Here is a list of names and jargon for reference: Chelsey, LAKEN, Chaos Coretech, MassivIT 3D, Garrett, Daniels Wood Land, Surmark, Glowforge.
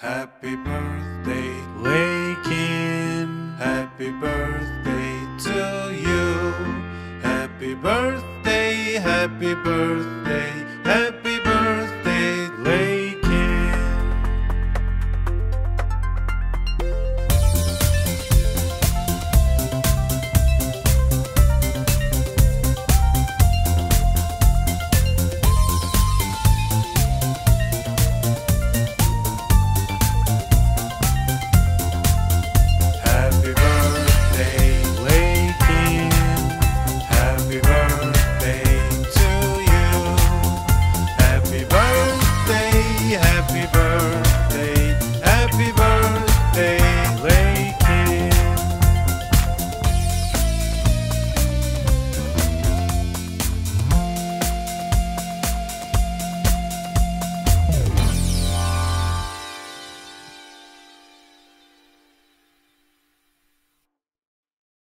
Happy birthday, Laken. Happy birthday to you. Happy birthday, happy birthday, happy birthday.